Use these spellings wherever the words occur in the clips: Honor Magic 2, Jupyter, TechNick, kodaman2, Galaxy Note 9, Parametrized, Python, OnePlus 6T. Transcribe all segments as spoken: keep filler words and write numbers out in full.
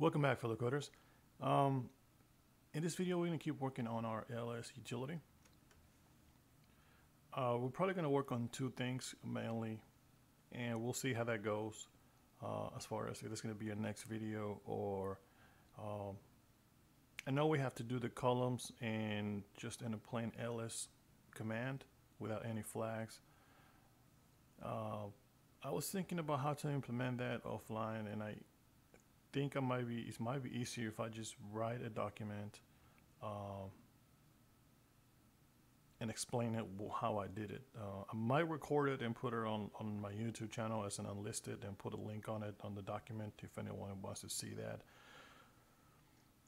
Welcome back, fellow coders. Um, in this video, we're going to keep working on our L S utility. Uh, we're probably going to work on two things mainly, and we'll see how that goes uh, as far as if it's going to be a next video or... Um, I know we have to do the columns and just in a plain L S command without any flags. Uh, I was thinking about how to implement that offline, and I think I might be it might be easier if I just write a document um, and explain it how I did it. Uh, I might record it and put it on on my YouTube channel as an unlisted and put a link on it on the document if anyone wants to see that.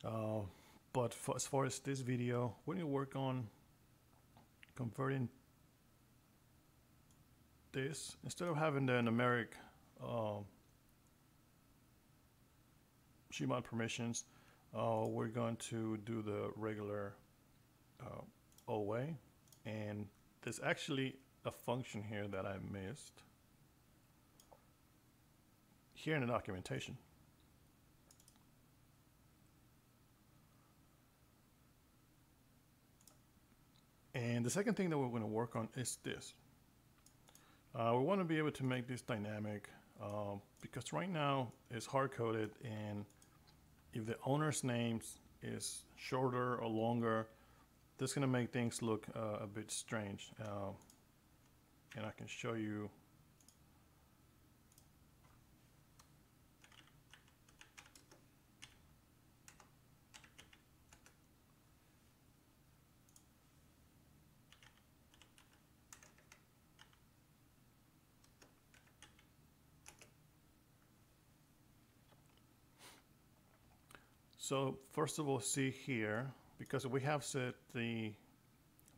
Uh, but for, as far as this video, we're going to work on converting this instead of having the numeric uh, shmod permissions. Uh, we're going to do the regular uh, O A, and there's actually a function here that I missed here in the documentation. And the second thing that we're going to work on is this. Uh, we want to be able to make this dynamic uh, because right now it's hard-coded, and if the owner's name is shorter or longer, that's going to make things look uh, a bit strange. Uh, and I can show you . So first of all, see here, because we have set the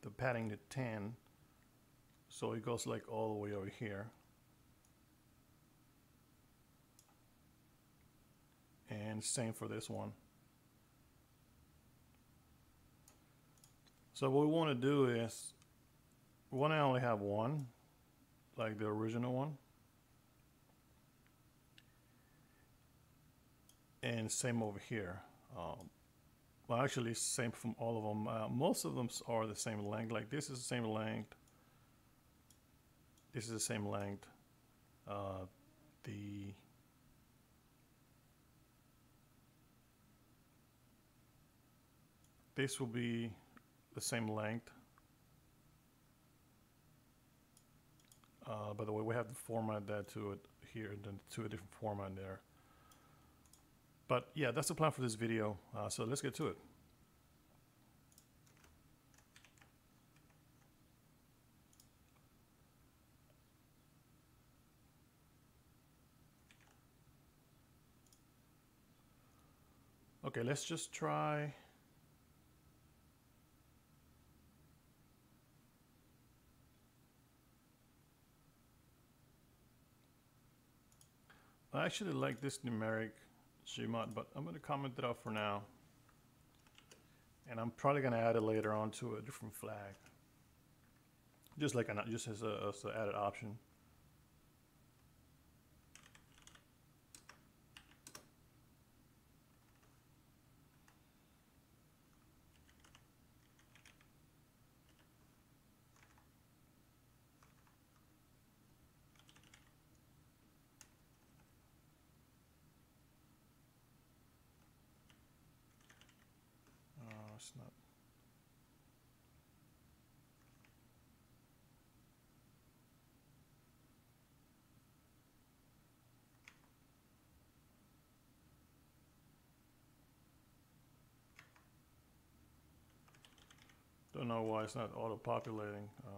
the padding to ten, so it goes like all the way over here, and same for this one. So what we want to do is we want to only have one, like the original one, and same over here. Um, well, actually, same from all of them. Uh, most of them are the same length. Like this is the same length. This is the same length. Uh, the this will be the same length. Uh, by the way, we have to format that to it here, and then to a different format there. But yeah, that's the plan for this video. Uh, so let's get to it. Okay, let's just try. I actually like this numeric shmod, but I'm going to comment it out for now, and I'm probably going to add it later on to a different flag, just like an, just as a as an added option. It's not. Don't know why it's not auto-populating. Um,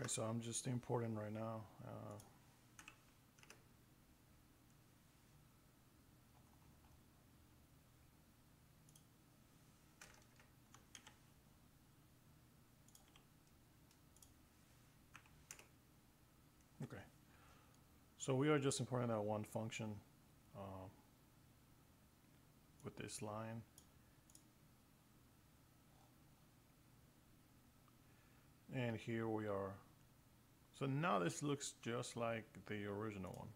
Okay, so I'm just importing right now. Uh, okay, so we are just importing that one function uh, with this line. And here we are. So now this looks just like the original one.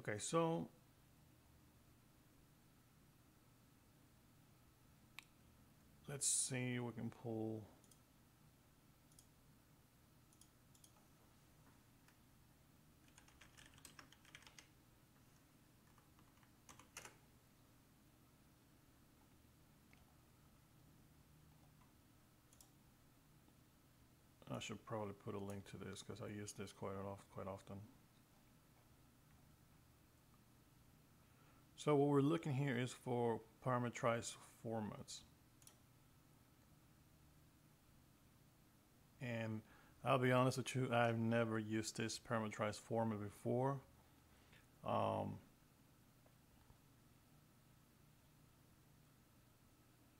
Okay, so let's see, we can pull I should probably put a link to this because I use this quite oft quite often. So what we're looking here is for parametrized formats. And I'll be honest with you, I've never used this parametrized format before. Um,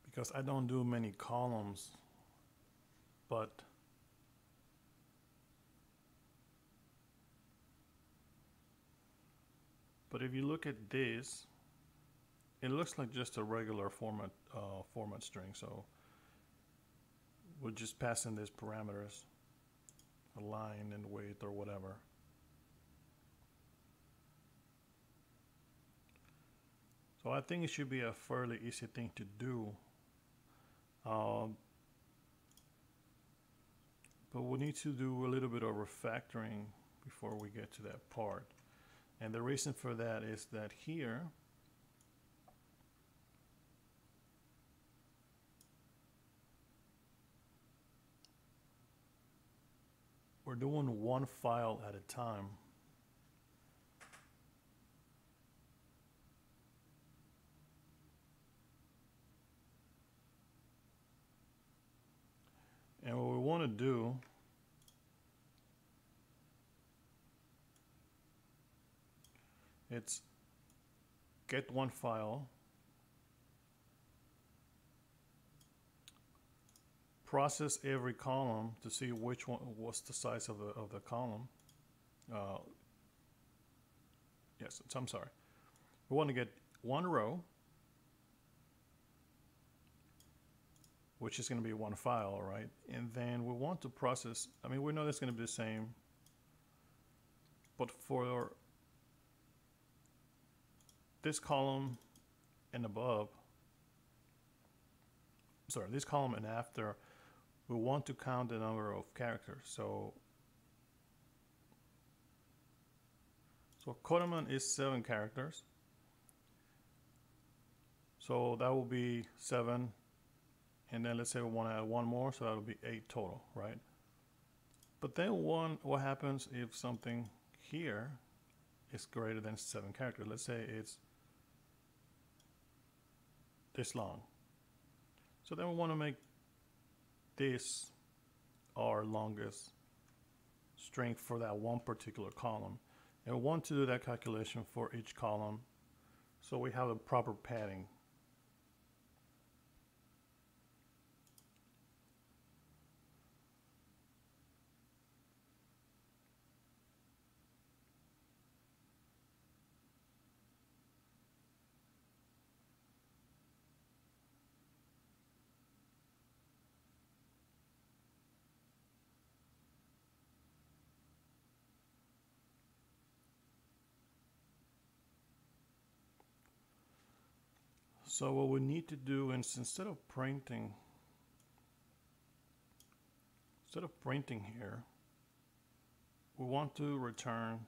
because I don't do many columns, but But if you look at this, it looks like just a regular format uh, format string. So we'll just pass in these parameters, a line and weight or whatever. So I think it should be a fairly easy thing to do. Uh, but we'll need to do a little bit of refactoring before we get to that part. And the reason for that is that here, we're doing one file at a time. And what we want to do it's get one file, process every column to see which one was the size of the of the column. Uh, yes, it's, I'm sorry. We want to get one row, which is going to be one file, right? And then we want to process. I mean, we know that's going to be the same, but for this column and above, sorry, this column and after, we want to count the number of characters. So, so Kodaman is seven characters. So that will be seven. And then let's say we want to add one more, so that will be eight total, right? But then one, what happens if something here is greater than seven characters? Let's say it's this long. So then we want to make this our longest string for that one particular column. And we want to do that calculation for each column so we have a proper padding. So what we need to do is instead of printing, instead of printing here, we want to return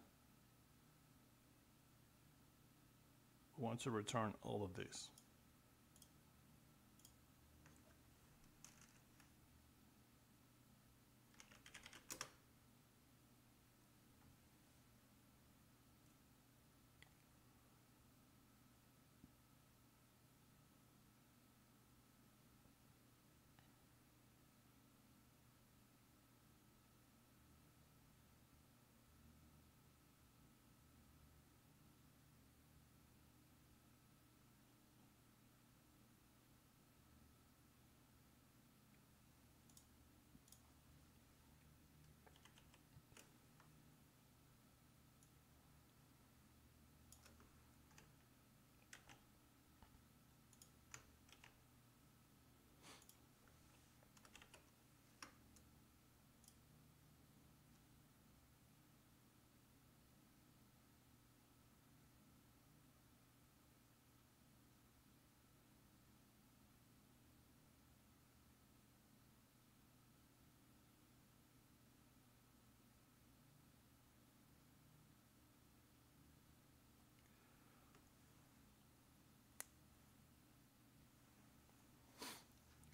want to return all of this.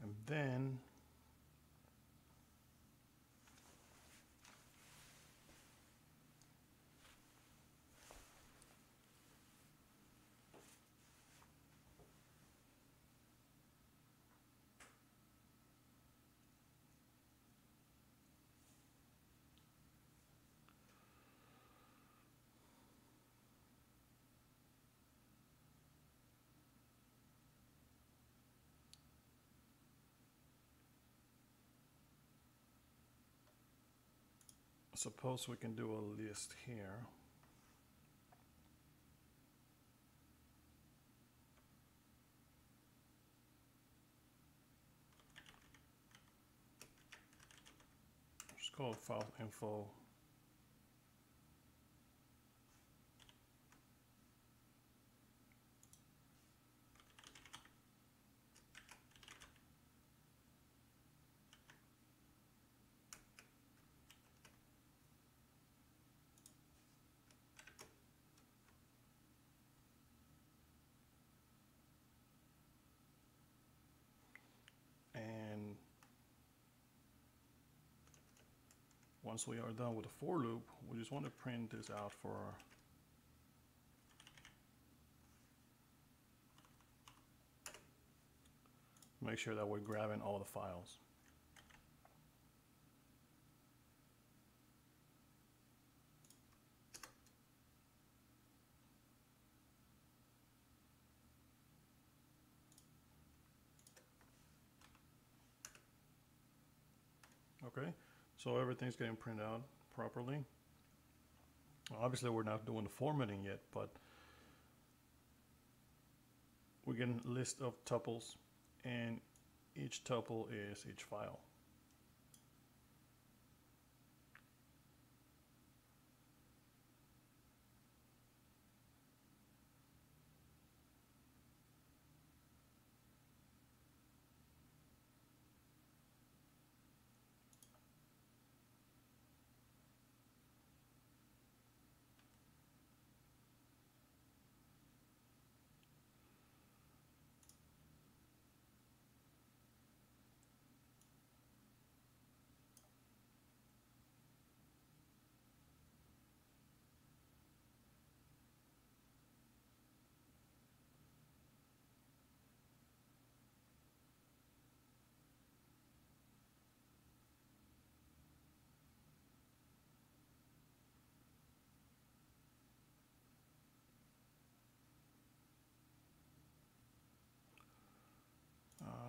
And then suppose we can do a list here. Just call it file info. Once we are done with the for loop, we just want to print this out for our make sure that we're grabbing all the files. Okay. So everything's getting printed out properly. Obviously we're not doing the formatting yet, but we're getting a list of tuples, and each tuple is each file.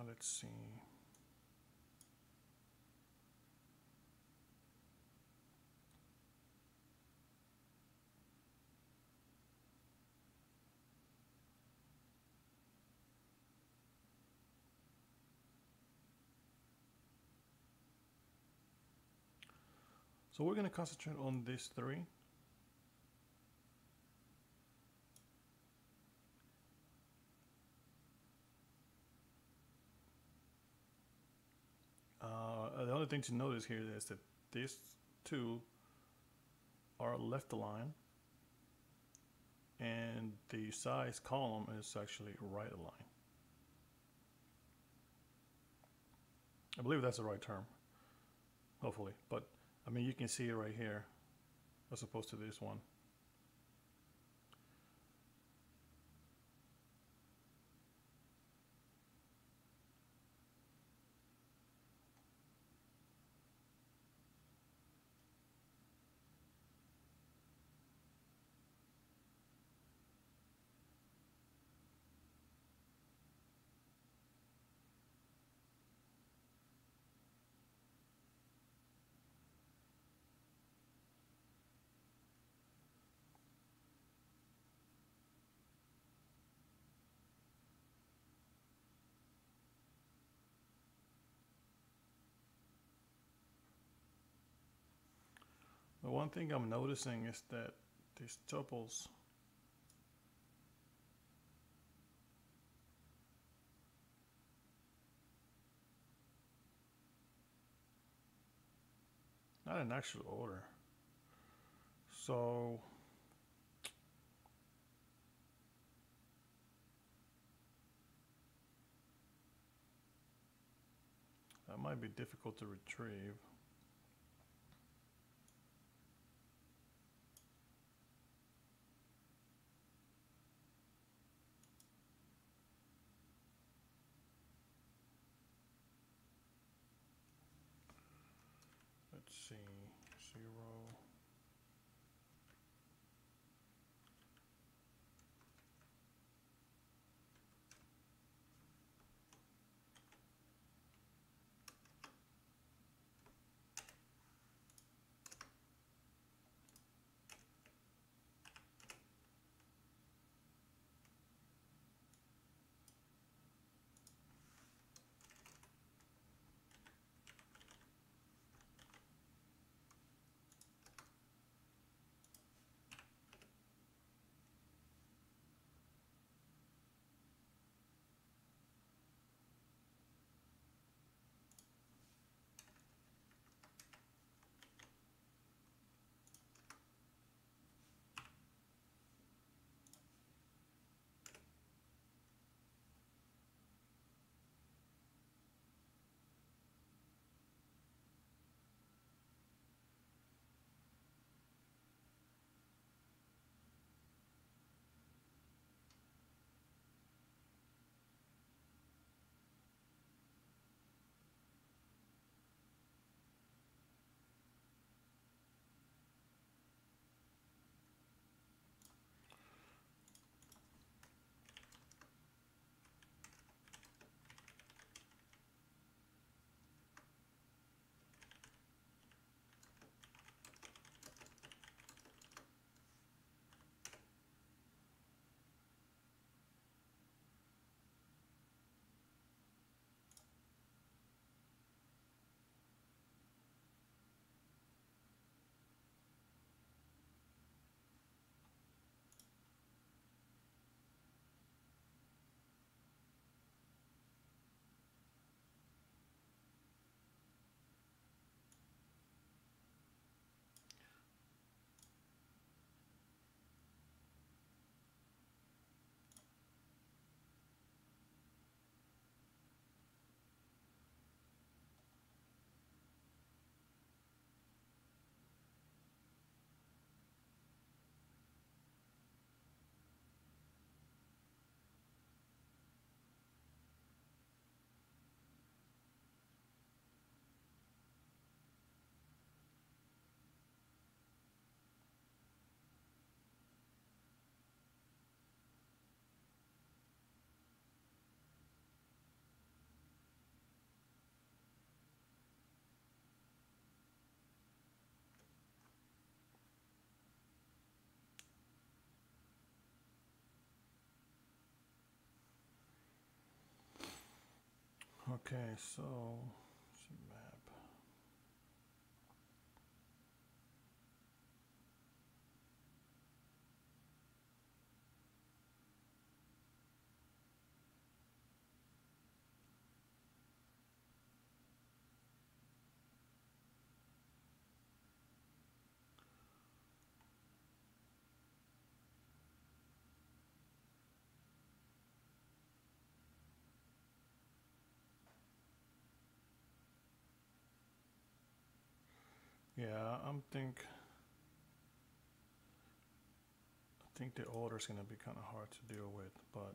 Let's see. So we're going to concentrate on these three. The other thing to notice here is that these two are left aligned and the the size column is actually right align. I believe that's the right term, hopefully. But I mean, you can see it right here as opposed to this one. But one thing I'm noticing is that these tuples not in actual order. So that might be difficult to retrieve. See, zero. Okay, so map. Yeah, I'm think I think the order is going to be kind of hard to deal with, but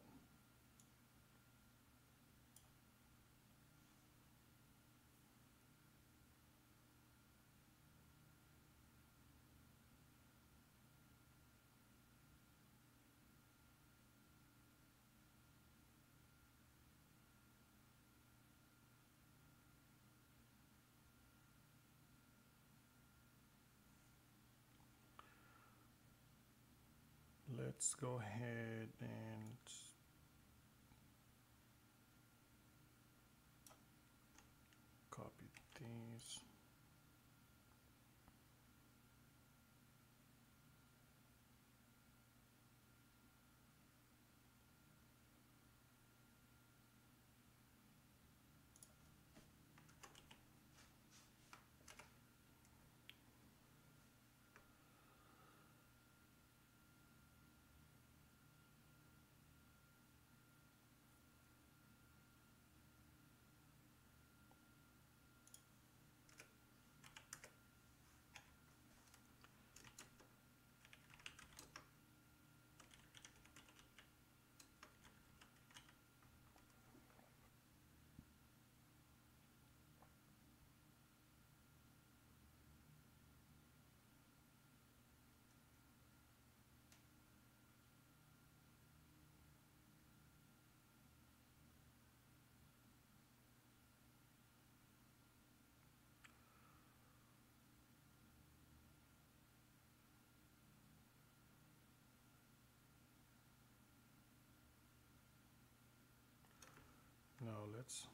let's go ahead and copy these. Now let's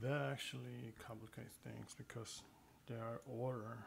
that actually complicates things because there are order .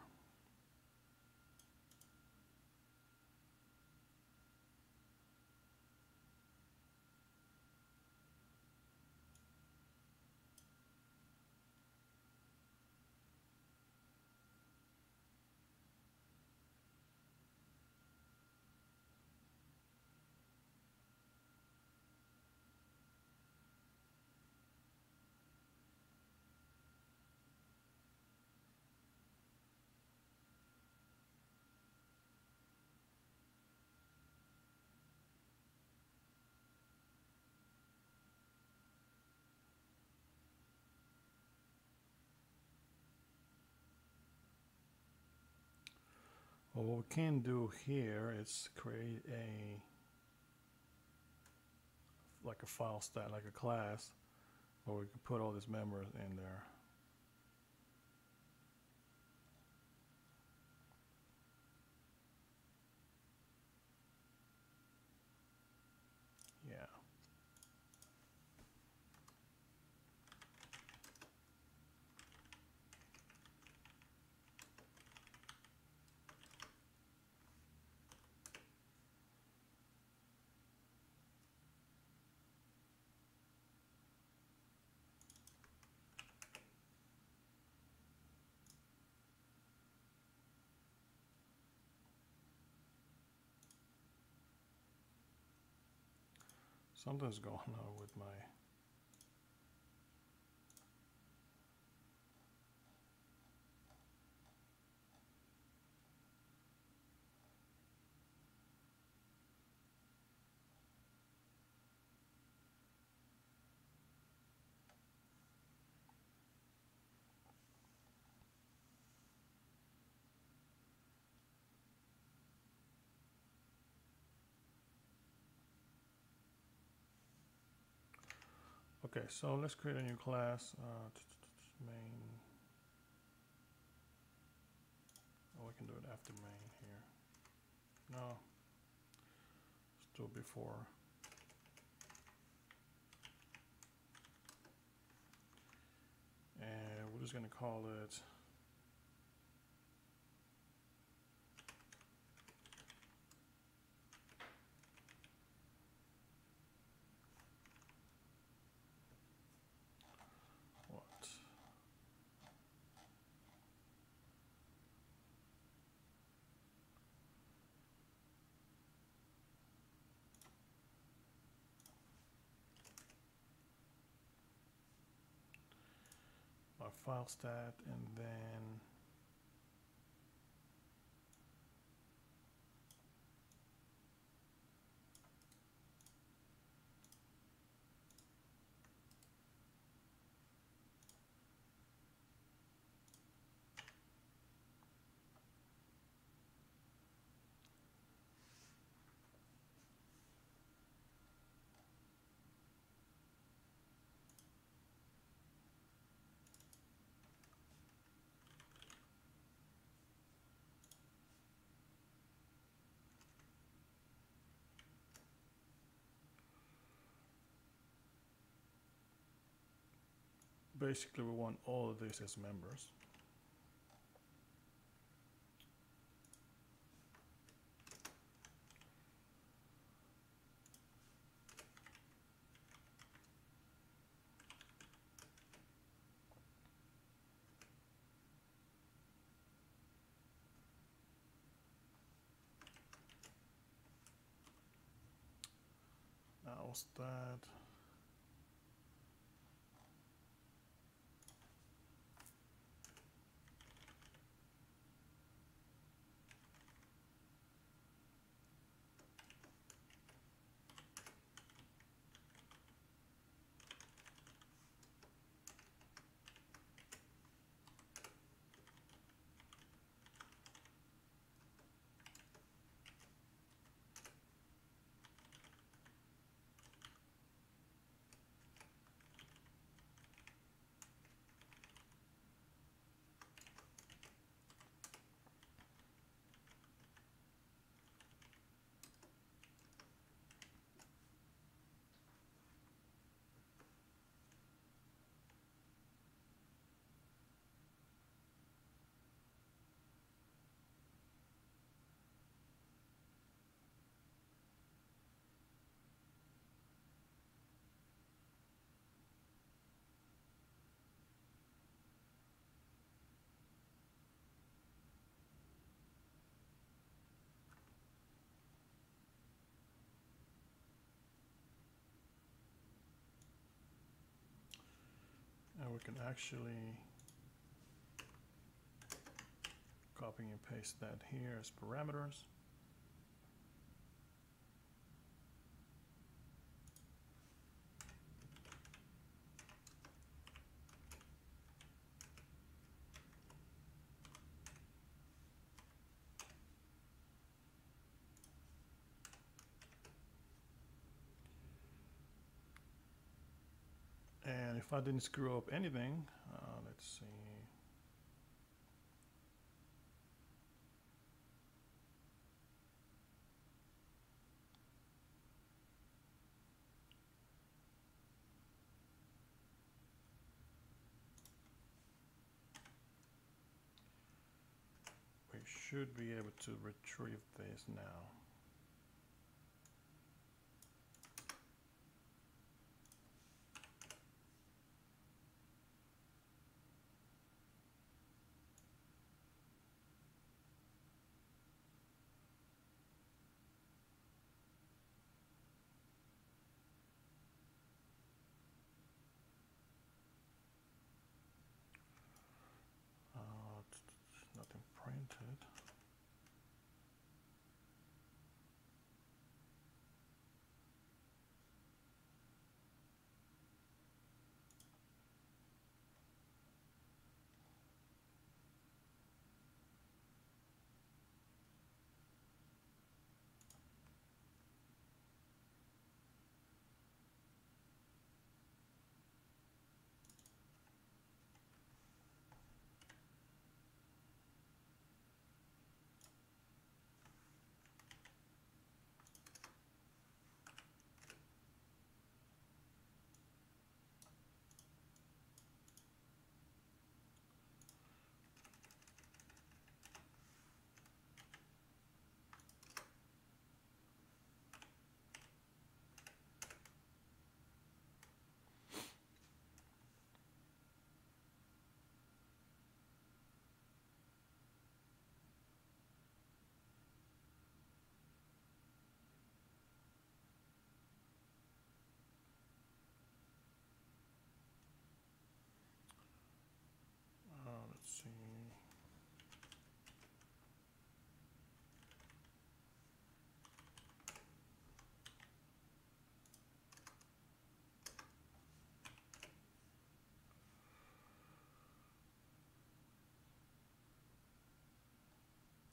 Well, what we can do here is create a like a file stat, like a class, where we can put all these members in there. Yeah. Something's going on with my Okay, so let's create a new class. Uh, main. Oh, we can do it after main here. No, let's do it before. And we're just going to call it file stat, and then basically, we want all of these as members. That was that. And we can actually copy and paste that here as parameters. And if I didn't screw up anything, uh, let's see. We should be able to retrieve this now. Nothing printed.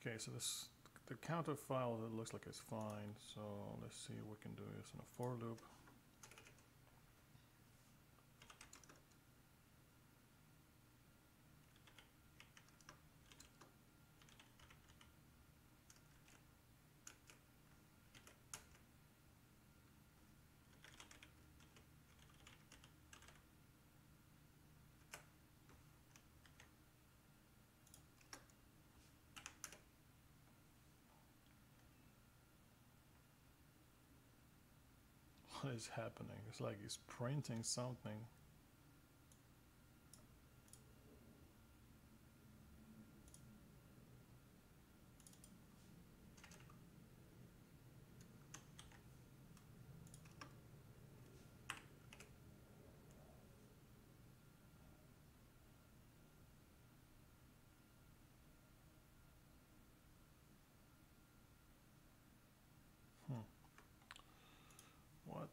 Okay, so this the count of files, it looks like it's fine. So let's see what we can do this in a for loop. What is happening? It's like it's printing something. What?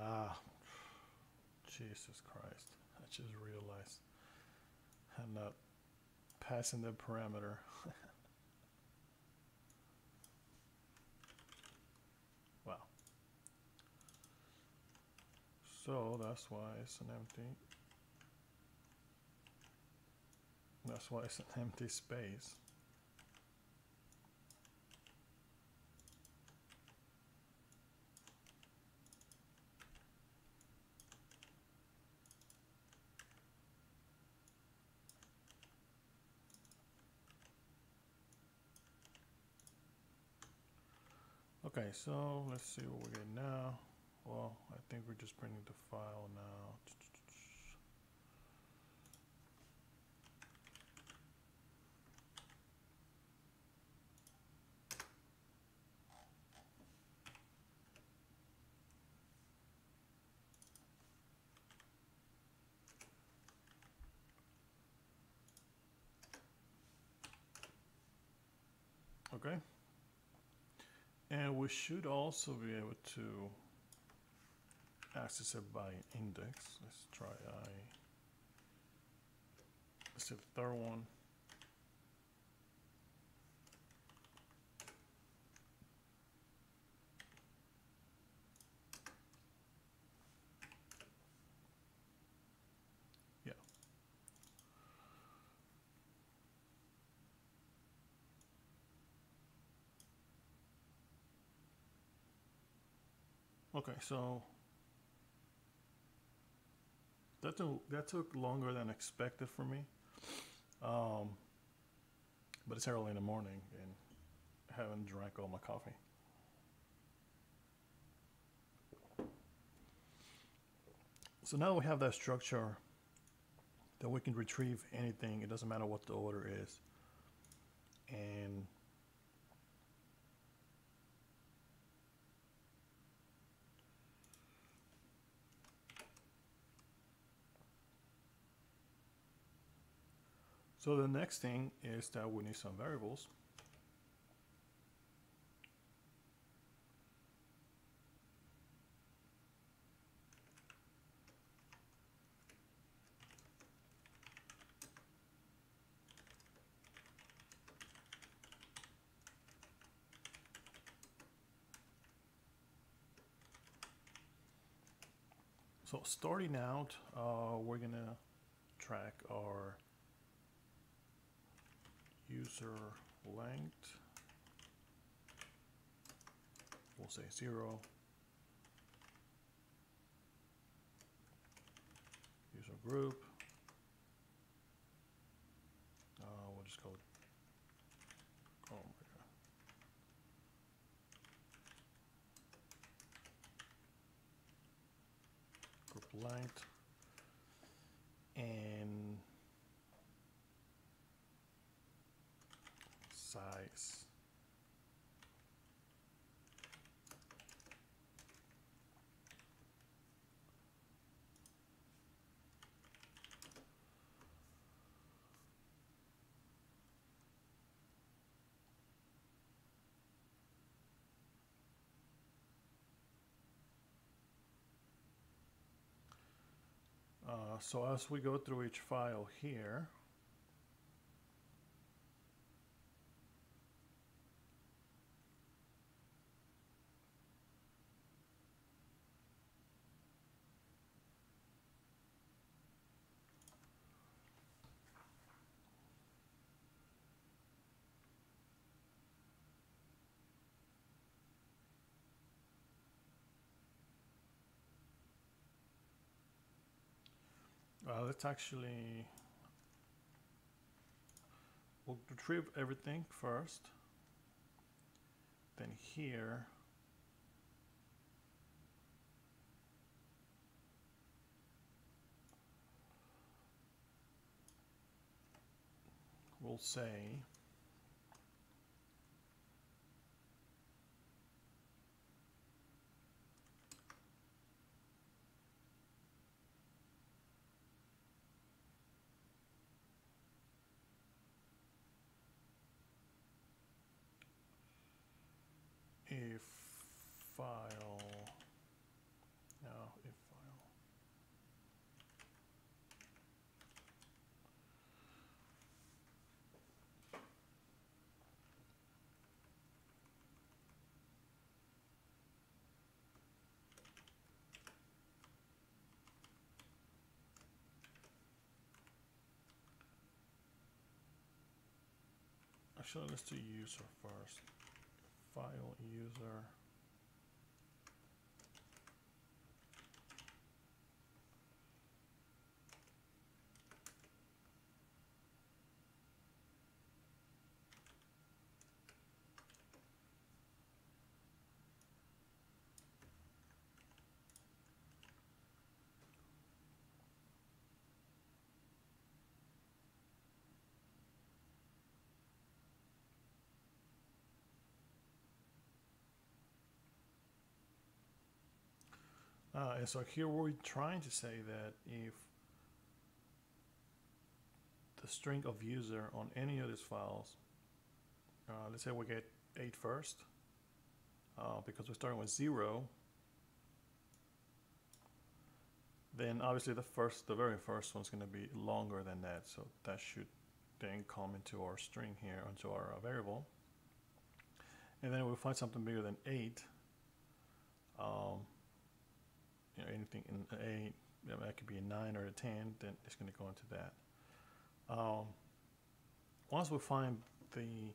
Ah, Jesus Christ, I just realized I'm not passing the parameter. Wow. So that's why it's an empty, that's why it's an empty space. Okay, so let's see what we get now. Well, I think we're just printing the file now. Okay. And we should also be able to access it by index. Let's try I. Let's do the third one. Yeah. Okay, so that took, that took longer than expected for me, um, but it's early in the morning and I haven't drank all my coffee. So now we have that structure that we can retrieve anything, it doesn't matter what the order is, and so the next thing is that we need some variables. So starting out, uh, we're gonna track our user blanked. We'll say zero. User group. Uh, we'll just call it. Oh my god. Group blanked. And size. Uh, so as we go through each file here, Uh, let's actually, we'll retrieve everything first, then here, we'll say, a file, no, a file. Actually, let's do user first. File user Uh, and so here we're trying to say that if the string of user on any of these files, uh, let's say we get eight first, uh, because we're starting with zero, then obviously the first, the very first one's going to be longer than that. So that should then come into our string here, onto our uh, variable. And then we'll find something bigger than eight. Um, You know, anything in a, that could be a nine or a ten, then it's going to go into that. Um, once we find the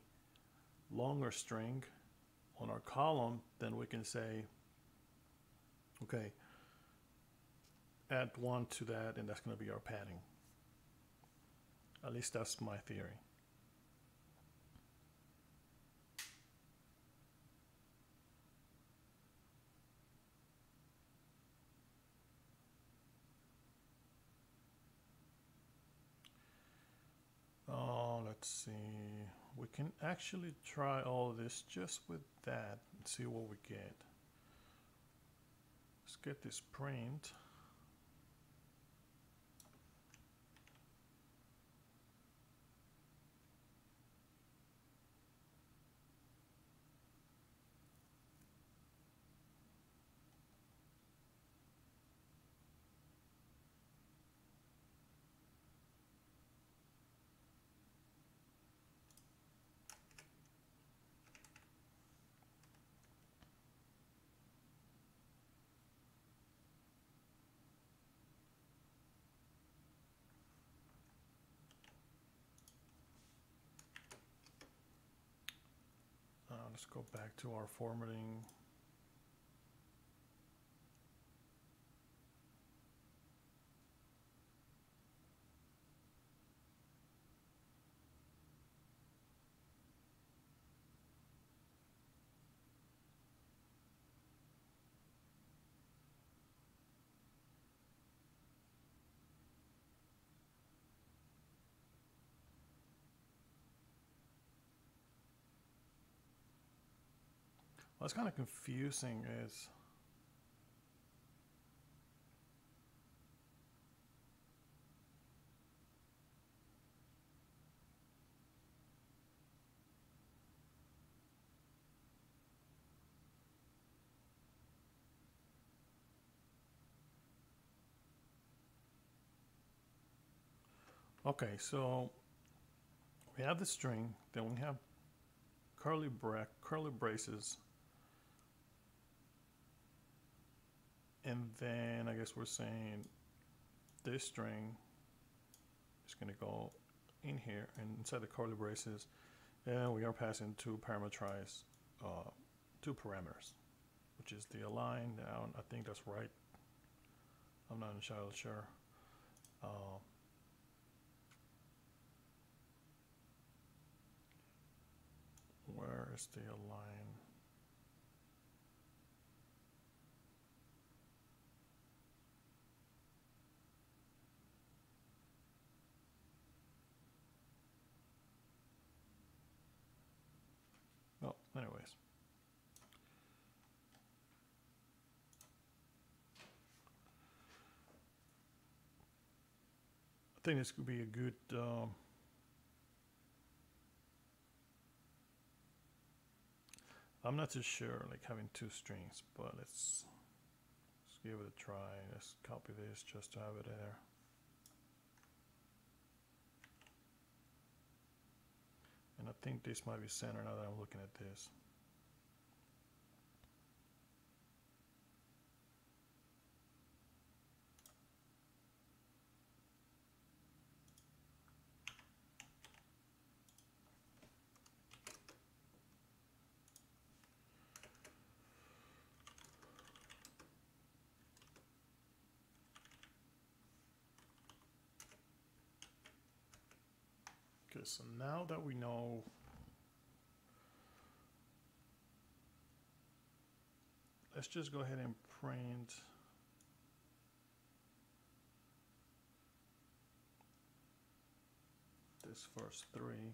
longer string on our column, then we can say, okay, add one to that, and that's going to be our padding. At least that's my theory. Oh, let's see. We can actually try all this just with that and see what we get. Let's get this print. let's go back to our formatting. What's kind of confusing is okay, so we have the string, then we have curly bra curly braces. And then I guess we're saying this string is going to go in here and inside the curly braces, and we are passing two parametrized uh, two parameters, which is the align. Now I think that's right. I'm not entirely sure. Uh, where is the align? Well, anyways, I think this could be a good um, I'm not too sure, like having two strings, but let's, let's give it a try. Let's copy this just to have it there. And I think this might be center now that I'm looking at this. Okay, so now that we know let's just go ahead and print this first three.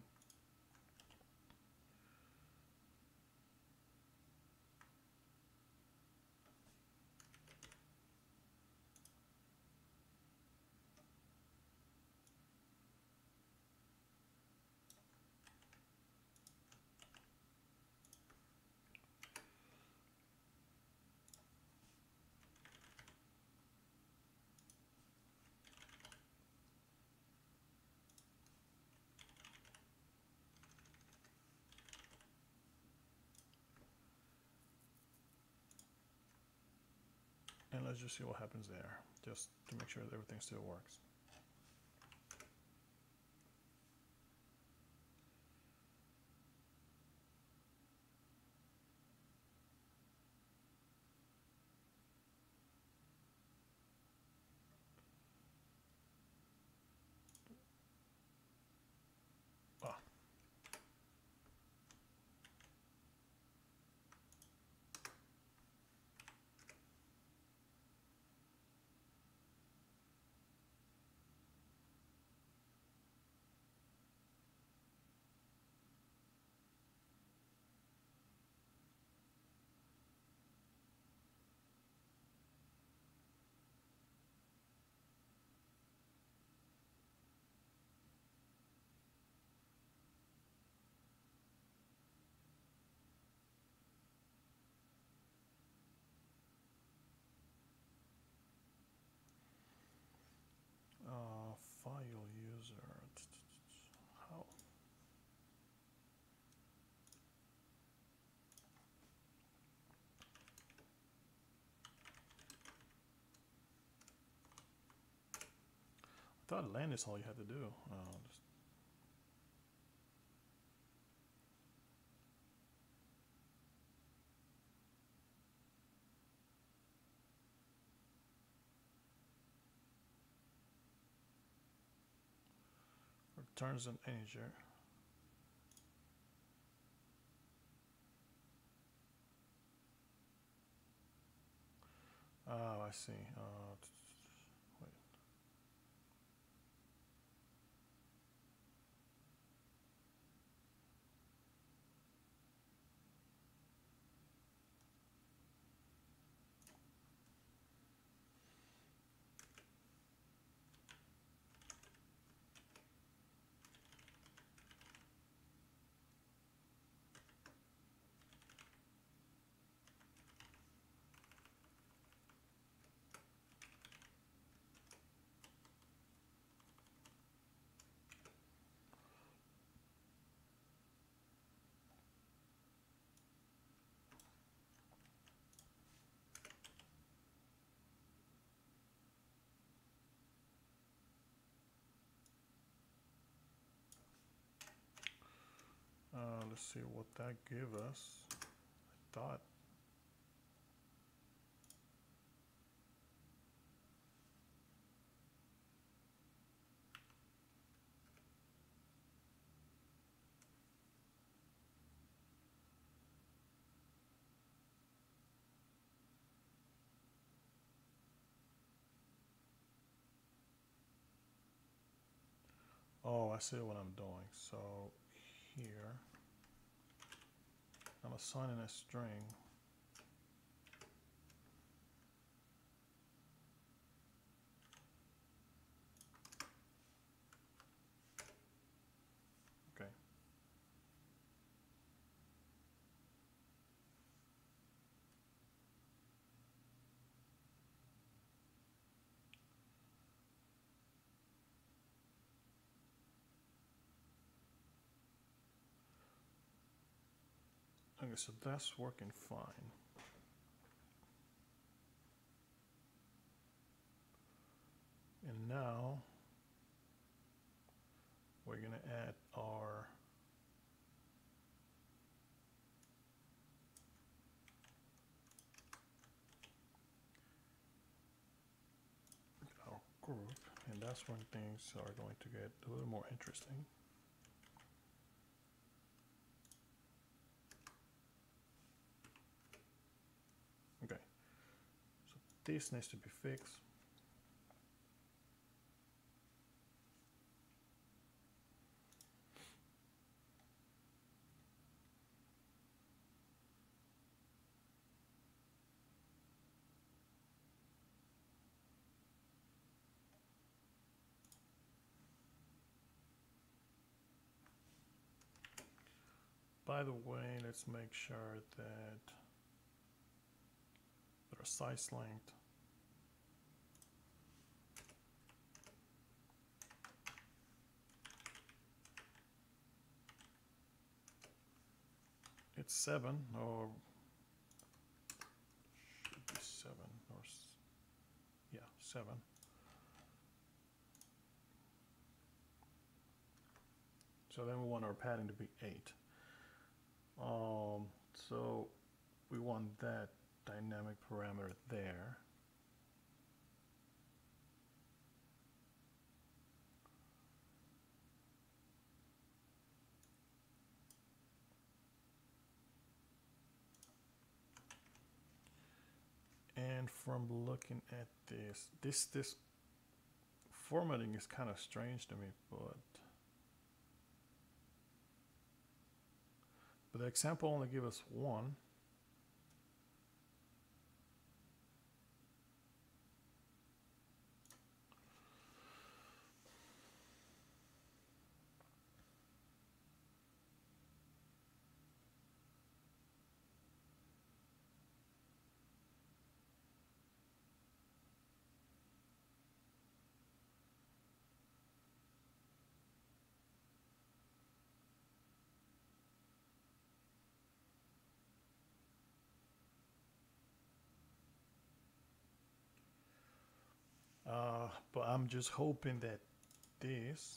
And let's just see what happens there, just to make sure that everything still works. Ah. Uh, file user. How? I thought land is all you had to do. Uh, just returns an integer. Oh, I see. Uh, wait. Uh, let's see what that gave us. I thought. Oh, I see what I'm doing. So here I'm assigning a string. Okay. Okay, so that's working fine. And now we're going to add our our group, and that's when things are going to get a little more interesting. Okay, so this needs to be fixed. By the way, let's make sure that their size length it's seven or should be seven or yeah seven. So then we want our padding to be eight. Um, so we want that dynamic parameter there. And from looking at this, this this formatting is kind of strange to me, but but the example only gives us one. Uh, but I'm just hoping that this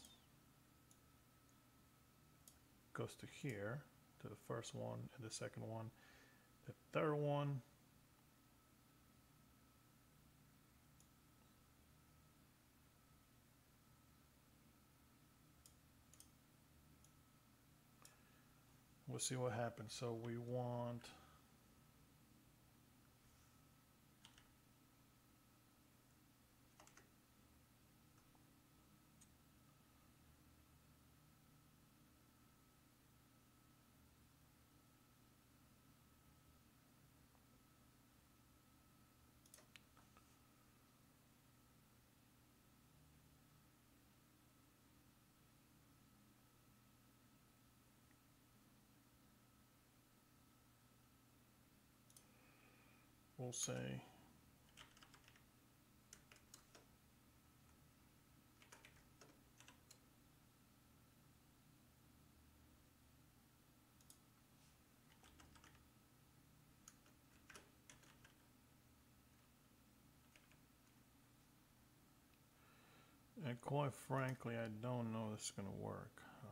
goes to here, to the first one and the second one, the third one. We'll see what happens. So we want We'll say and quite frankly I don't know this is going to work. I'll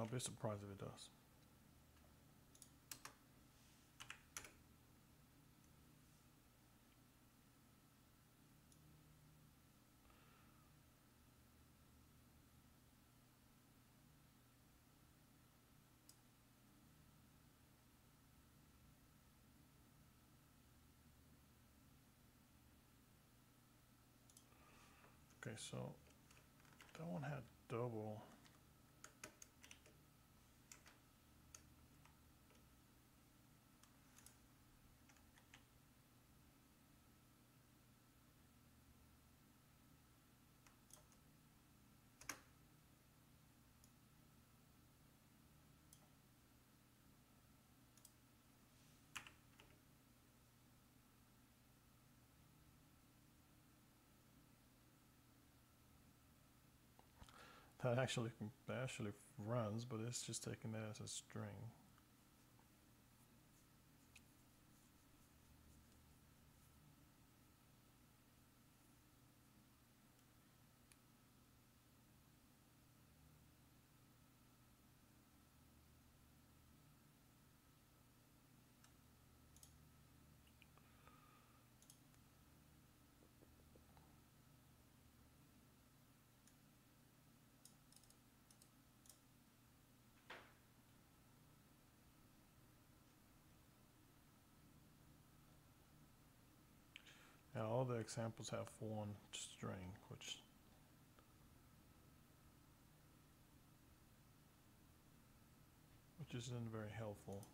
I'll be surprised if it does. Okay, so that one had double. That actually, that actually runs, but it's just taking that as a string. Now all the examples have one string, which which isn't very helpful.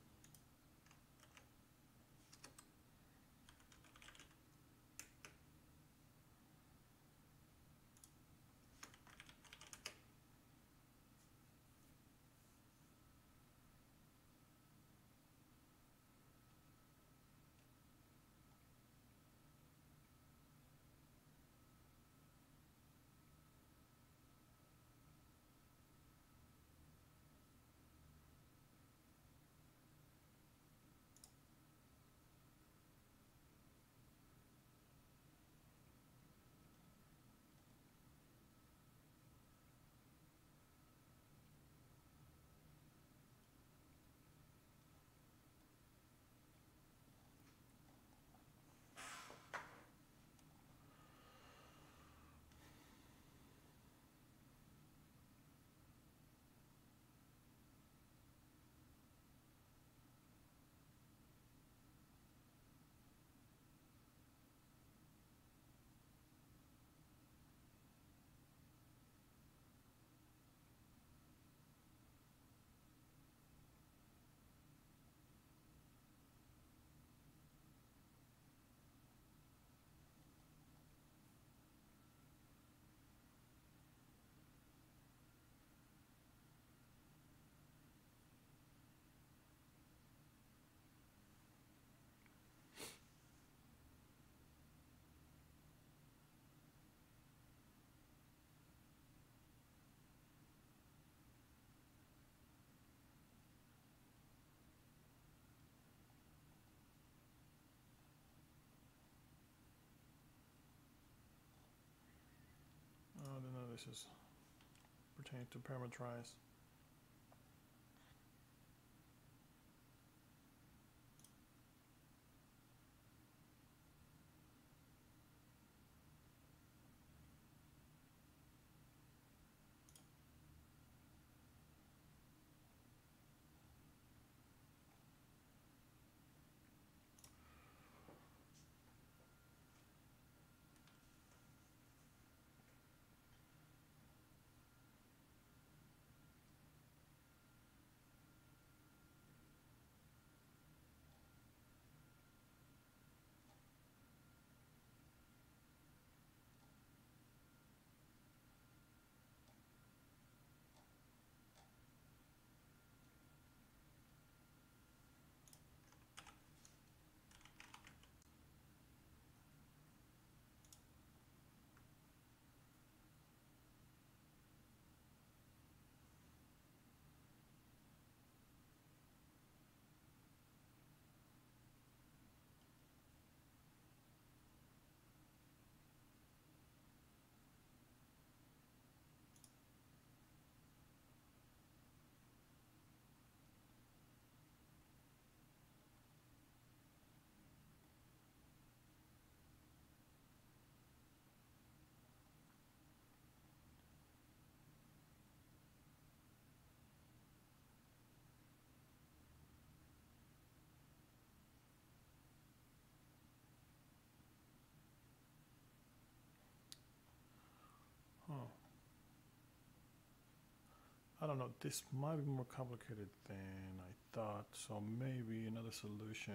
choices pertaining to parametrized. Oh. I don't know, this might be more complicated than I thought, so maybe another solution.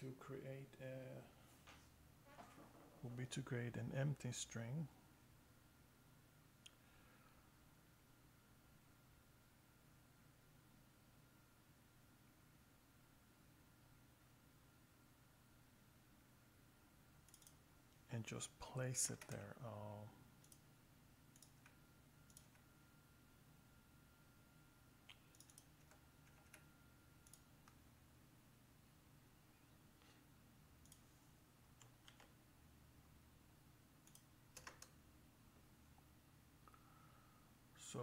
To create a would be to create an empty string and just place it there. Oh. So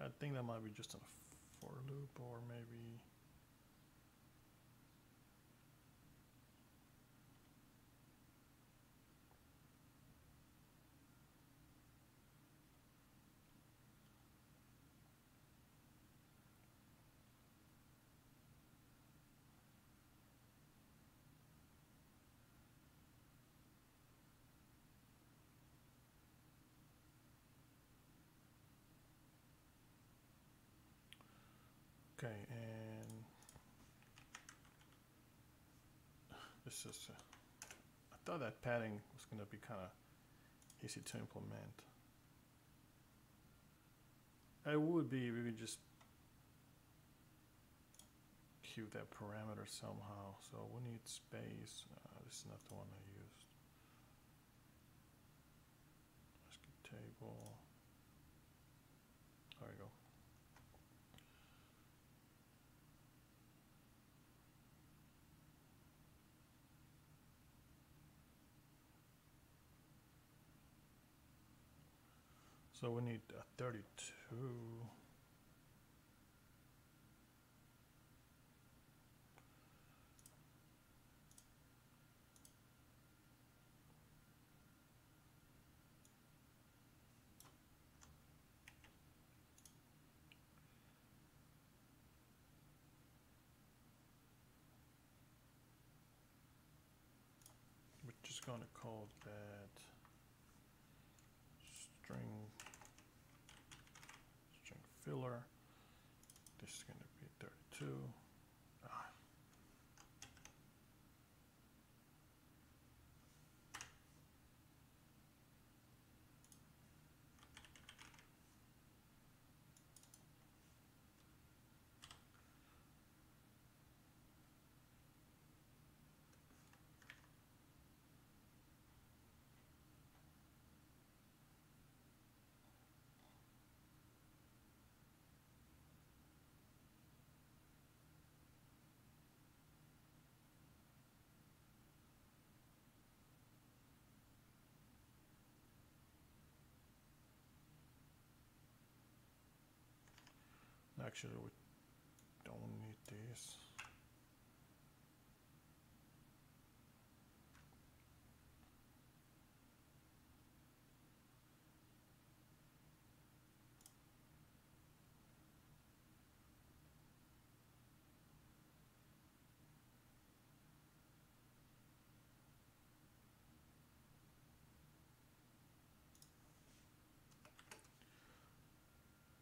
I think that might be just a for loop, or maybe Okay, and this is, uh, I thought that padding was going to be kind of easy to implement. It would be if we could just cue that parameter somehow. So we need space. Uh, this is not the one I used. Let's get table. There we go. So we need a thirty-two. We're just going to call that string. Filler. This is going to be thirty-two. Ah. Actually, we don't need this.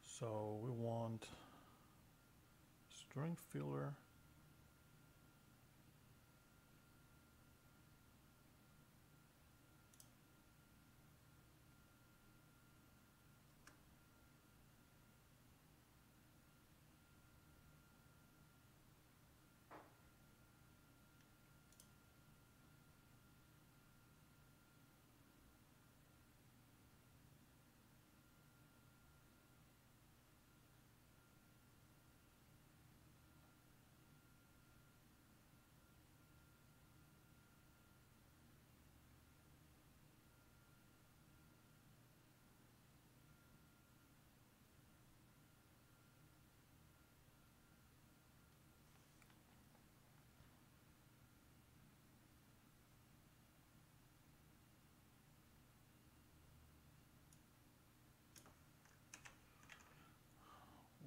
So we want string filler.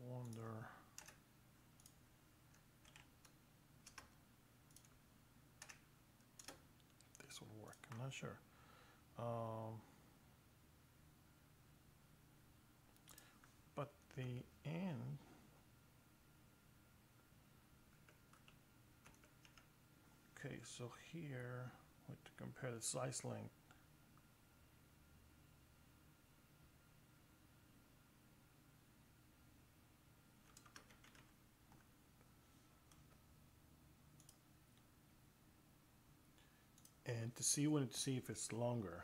Wonder if this will work. I'm not sure. Um, but the end okay, so here we have to compare the size length. And to see when to see if it's longer.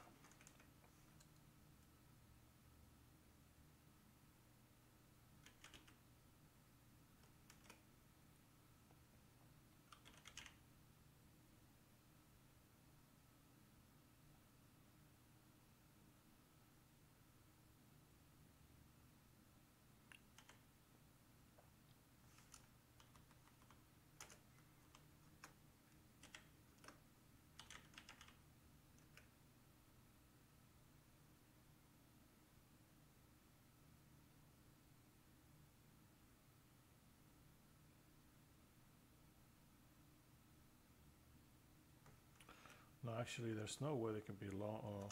No, actually, there's no way they can be long. Uh,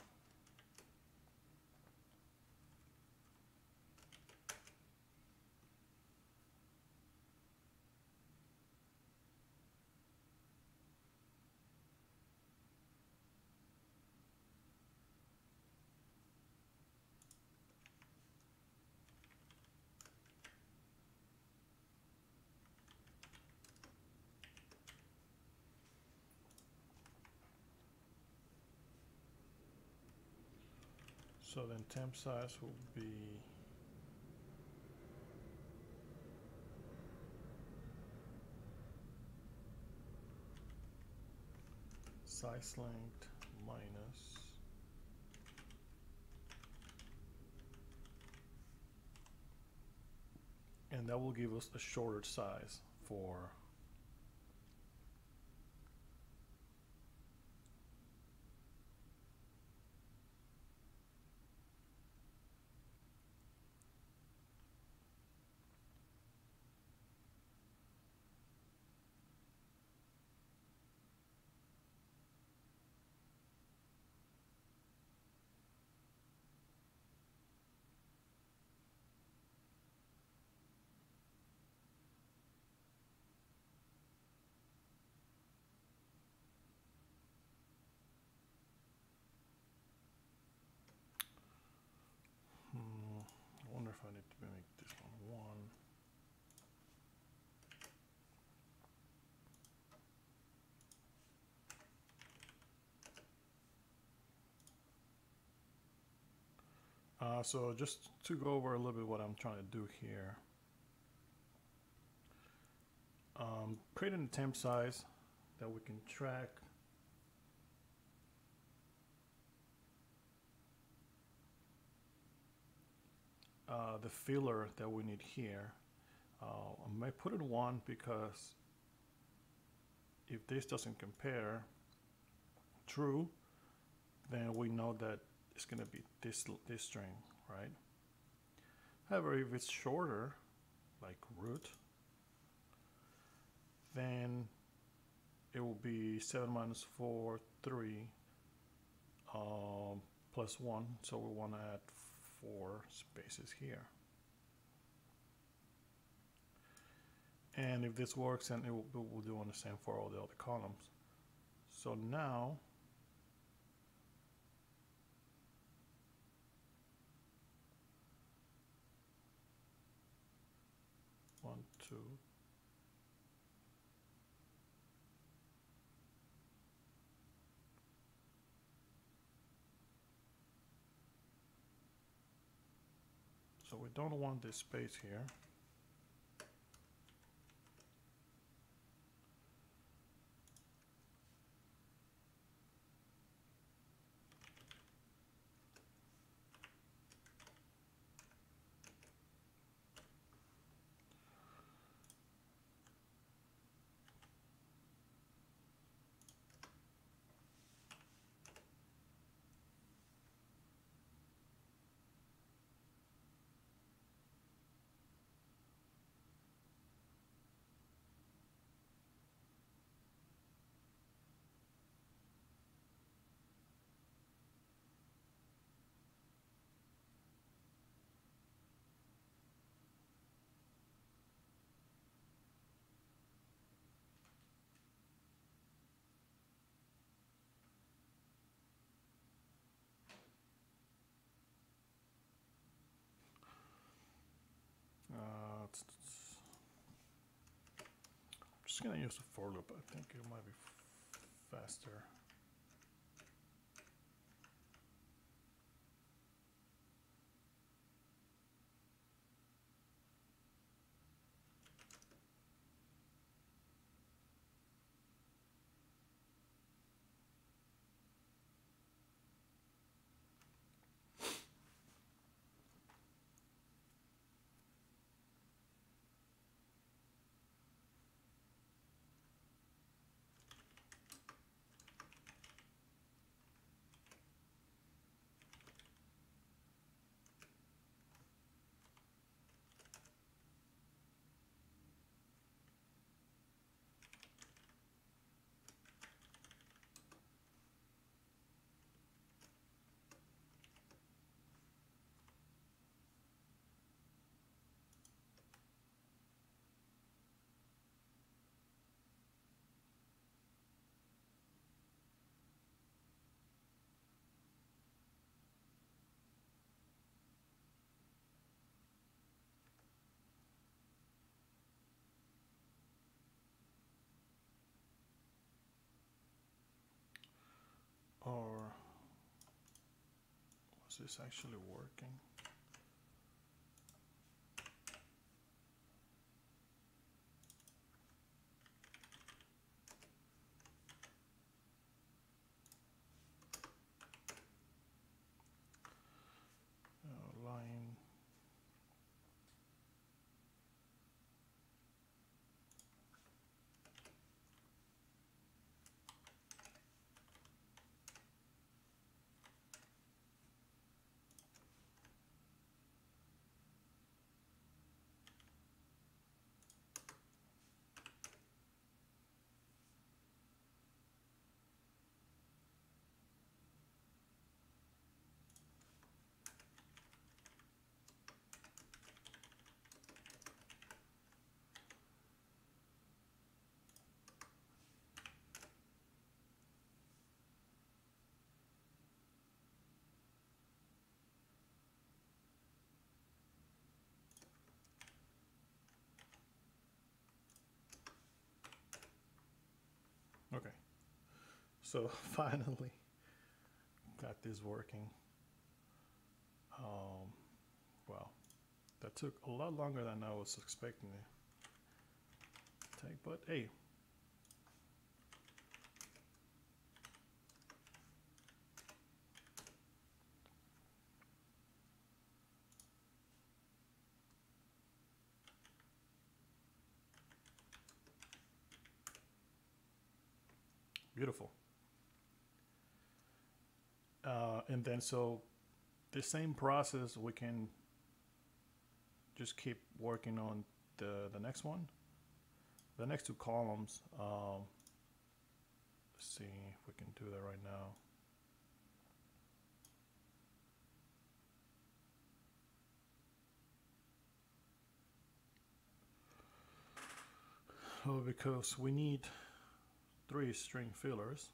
So then temp size will be size length minus and that will give us a shorter size for I need to make this one one. Uh, so just to go over a little bit what I'm trying to do here. Um, create an temp size that we can track. Uh, the filler that we need here. Uh, I might put it one because if this doesn't compare true, then we know that it's going to be this this string, right? However, if it's shorter, like root, then it will be seven minus four, three, uh, plus one. So we want to add four spaces here, and if this works, then it will, it will do on the same for all the other columns. So now one, two. So we don't want this space here. Uh, I'm just going to use a for loop. I think it might be faster. Is this actually working? Okay, so finally got this working. Um, wow, that took a lot longer than I was expecting it to take, but hey. Beautiful. Uh, and then so the same process, we can just keep working on the, the next one. The next two columns, um, let's see if we can do that right now. Oh, because we need three string fillers.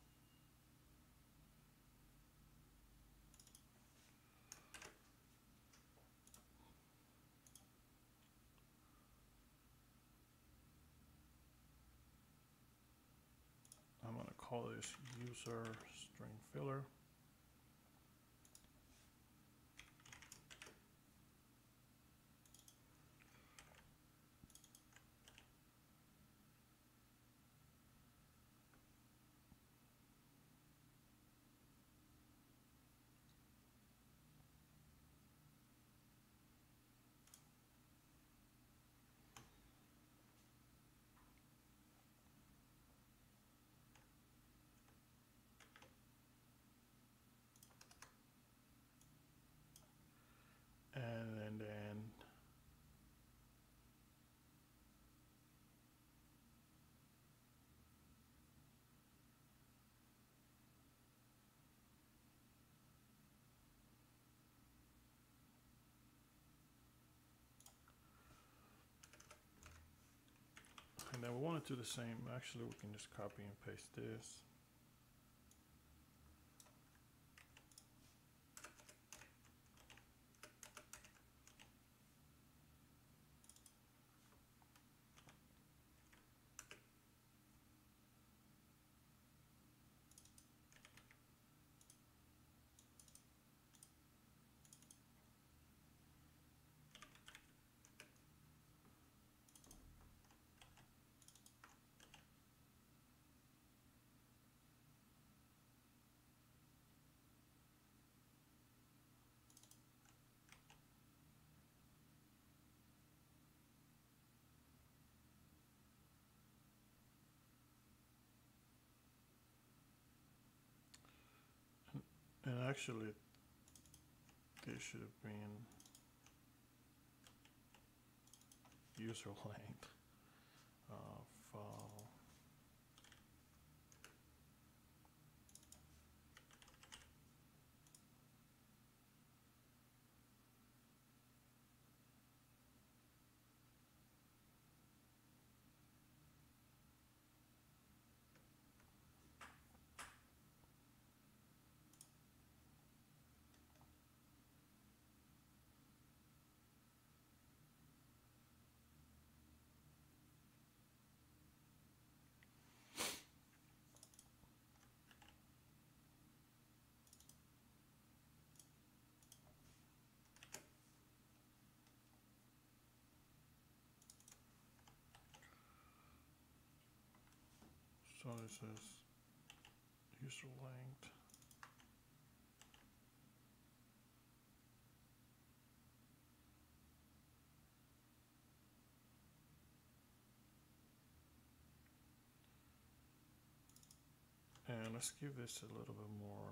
I'm going to call this user string filler. And, and then and then we want to do the same. Actually, we can just copy and paste this. And actually, this should have been user length uh, file. supposes user linked. And let's give this a little bit more.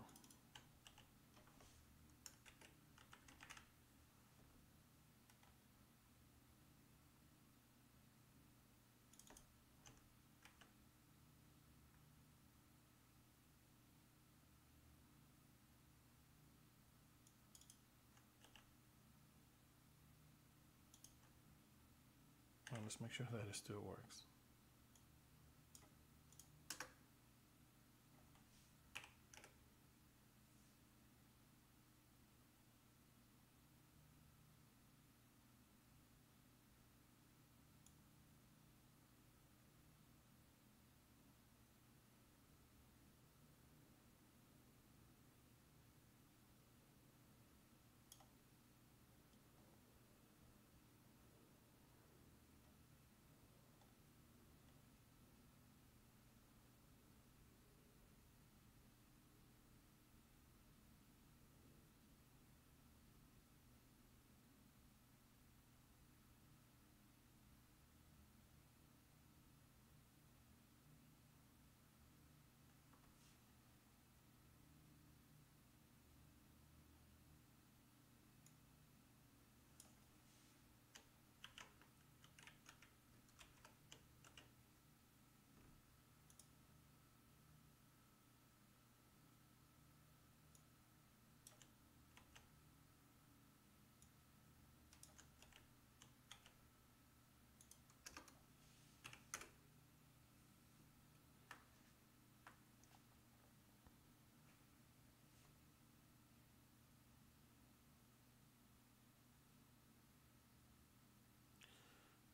And let's make sure that it still works.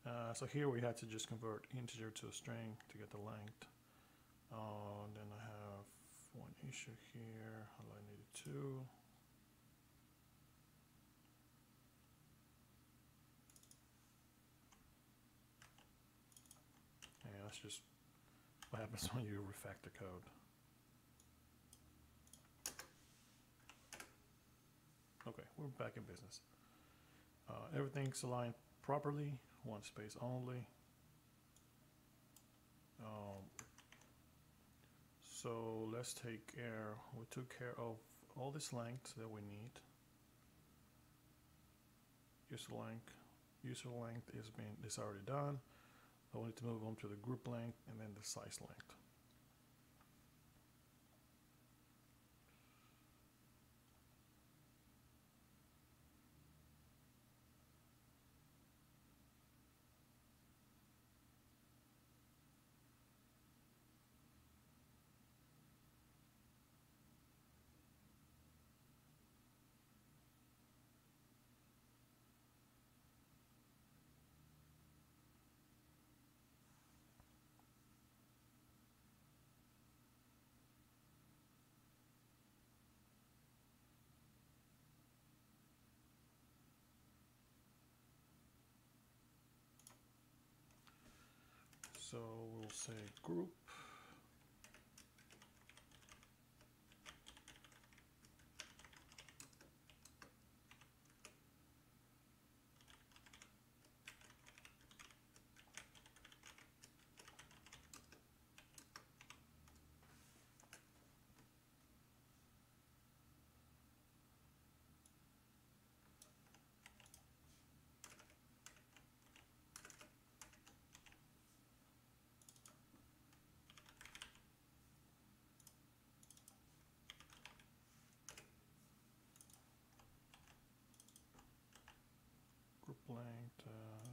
Uh, so here we had to just convert integer to a string to get the length. Uh, then I have one issue here. All I needed two. Yeah, that's just what happens when you refactor code. Okay, we're back in business. Uh, everything's aligned properly. One space only. Um, so let's take care. We took care of all this length that we need. User length, user length is being is already done. I wanted to move on to the group length and then the size length. So we'll say group, group length, uh,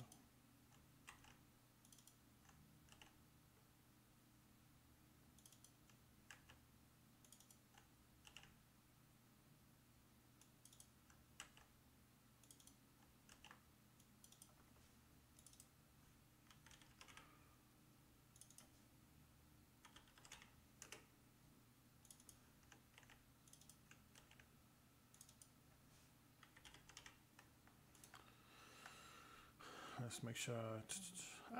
Let's make sure.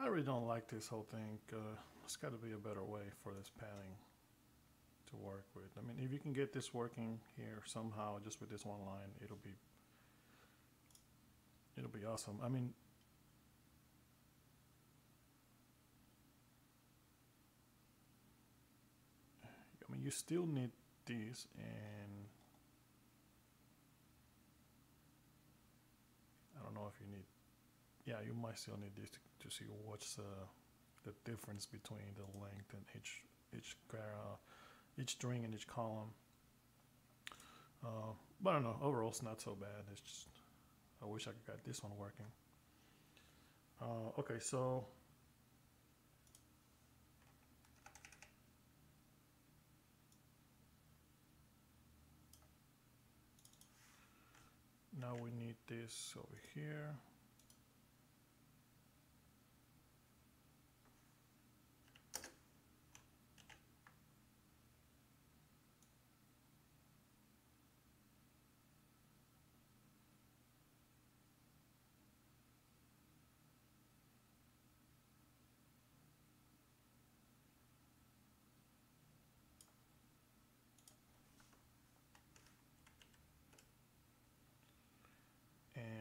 I really don't like this whole thing. Uh, There's got to be a better way for this padding to work with. I mean, if you can get this working here somehow, just with this one line, it'll be it'll be awesome. I mean, I mean, you still need these and. I don't know if you need, yeah, you might still need this to, to see what's uh, the difference between the length and each each uh, each string and each column. Uh, but I don't know. Overall, it's not so bad. It's just I wish I got this one working. Uh, okay, so now we need this over here.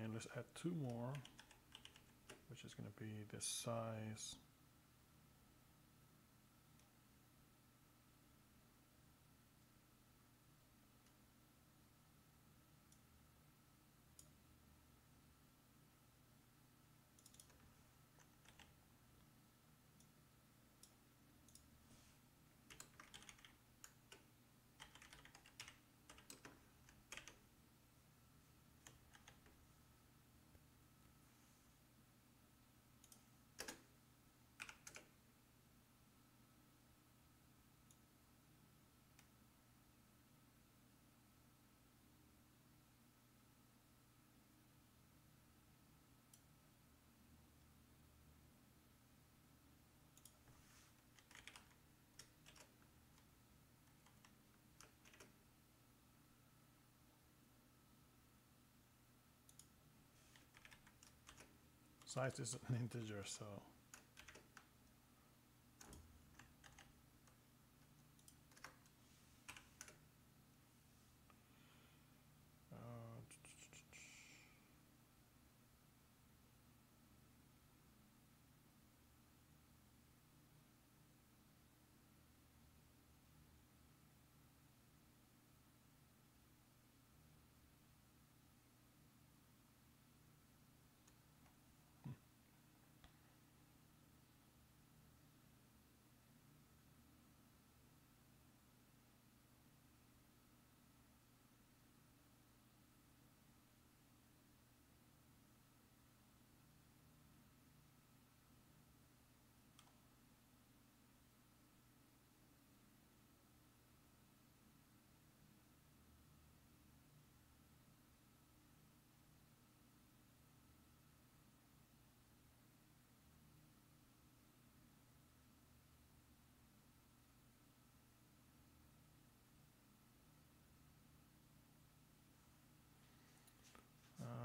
And let's add two more, which is going to be the size size is an integer, so uh,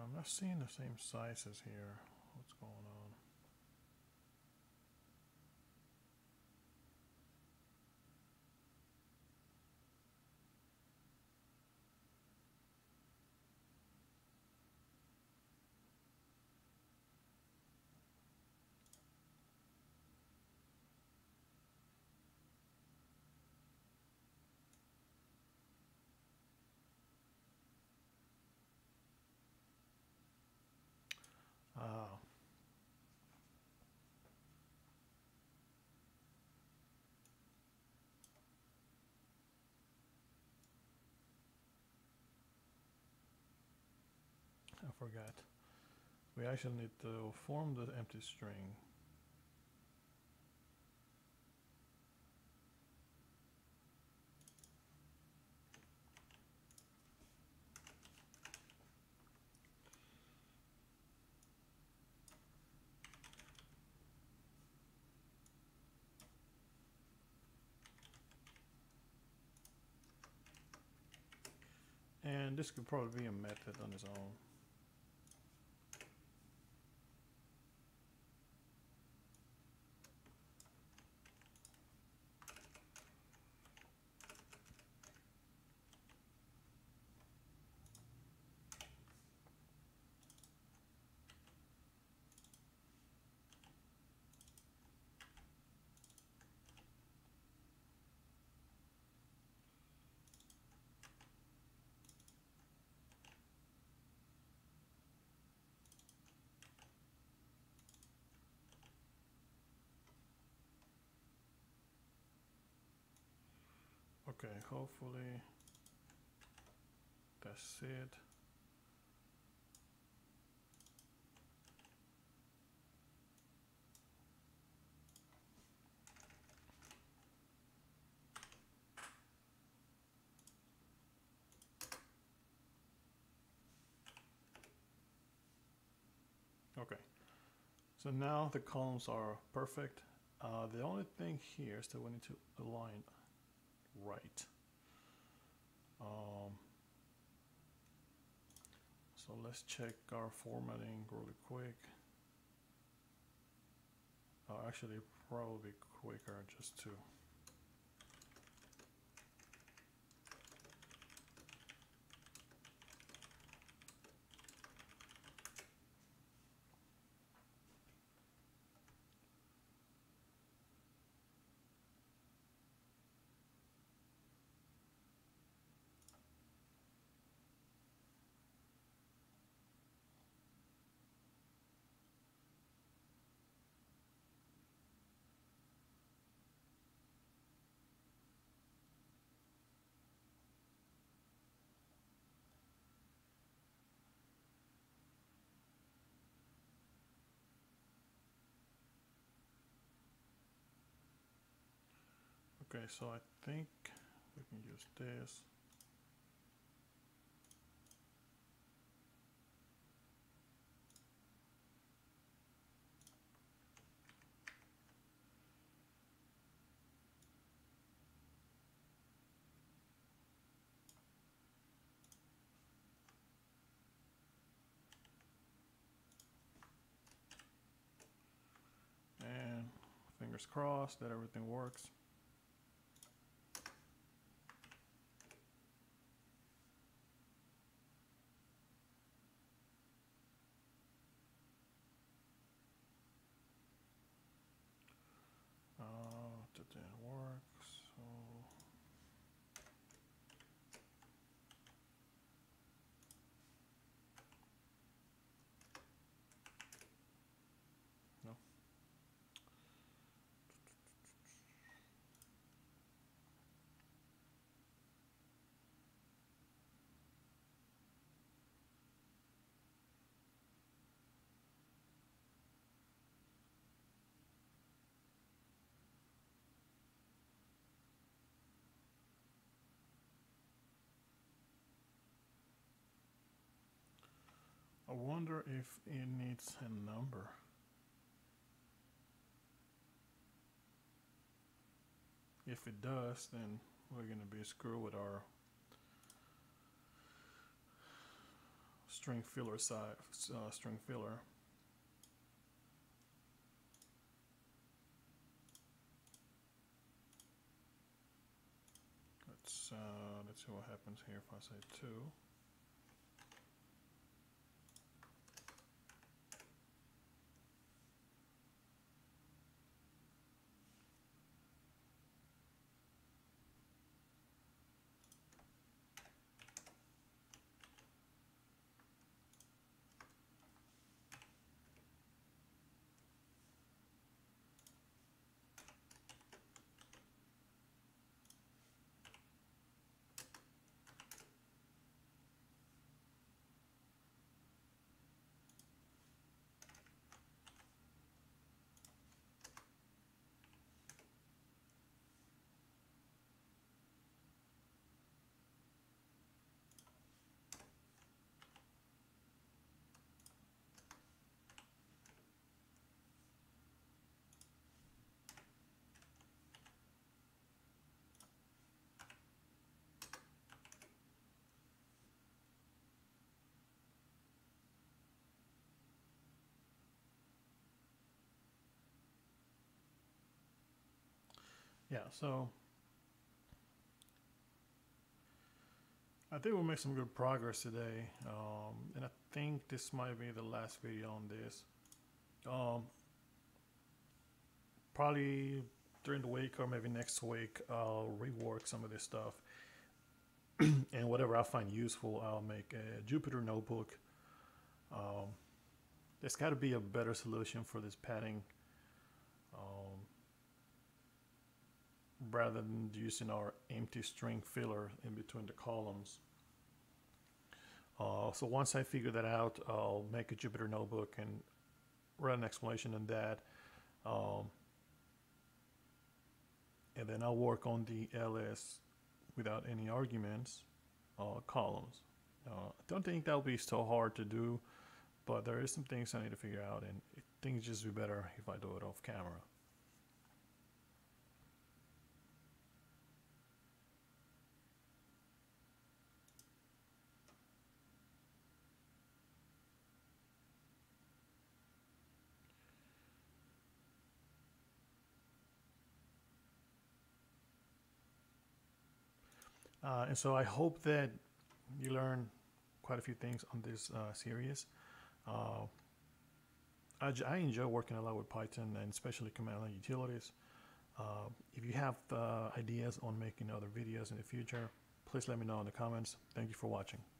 I'm not seeing the same sizes here. What's going on? Ah. I forgot. We actually need to form the empty string. And this could probably be a method on its own. Okay, hopefully that's it. Okay, so now the columns are perfect. Uh, the only thing here is that we need to align right. Um, so let's check our formatting really quick. Uh, actually, probably quicker just to Okay, so I think we can use this. And fingers crossed that everything works. I wonder if it needs a number. If it does, then we're going to be screwed with our string filler side, uh, string filler. Let's uh, let's see what happens here if I say two. Yeah, so I think we'll make some good progress today, um, and I think this might be the last video on this. Um, probably during the week or maybe next week, I'll rework some of this stuff, and whatever I find useful, I'll make a Jupyter notebook. Um, there's got to be a better solution for this padding. Um, rather than using our empty string filler in between the columns. Uh, so once I figure that out, I'll make a Jupyter notebook and run an explanation on that. Um, and then I'll work on the L S without any arguments uh, columns. Uh, I don't think that'll be so hard to do, but there is some things I need to figure out, and it, things just be better if I do it off camera. Uh, and so I hope that you learn quite a few things on this uh, series. Uh, I, I enjoy working a lot with Python and especially command line utilities. Uh, if you have uh, ideas on making other videos in the future, please let me know in the comments. Thank you for watching.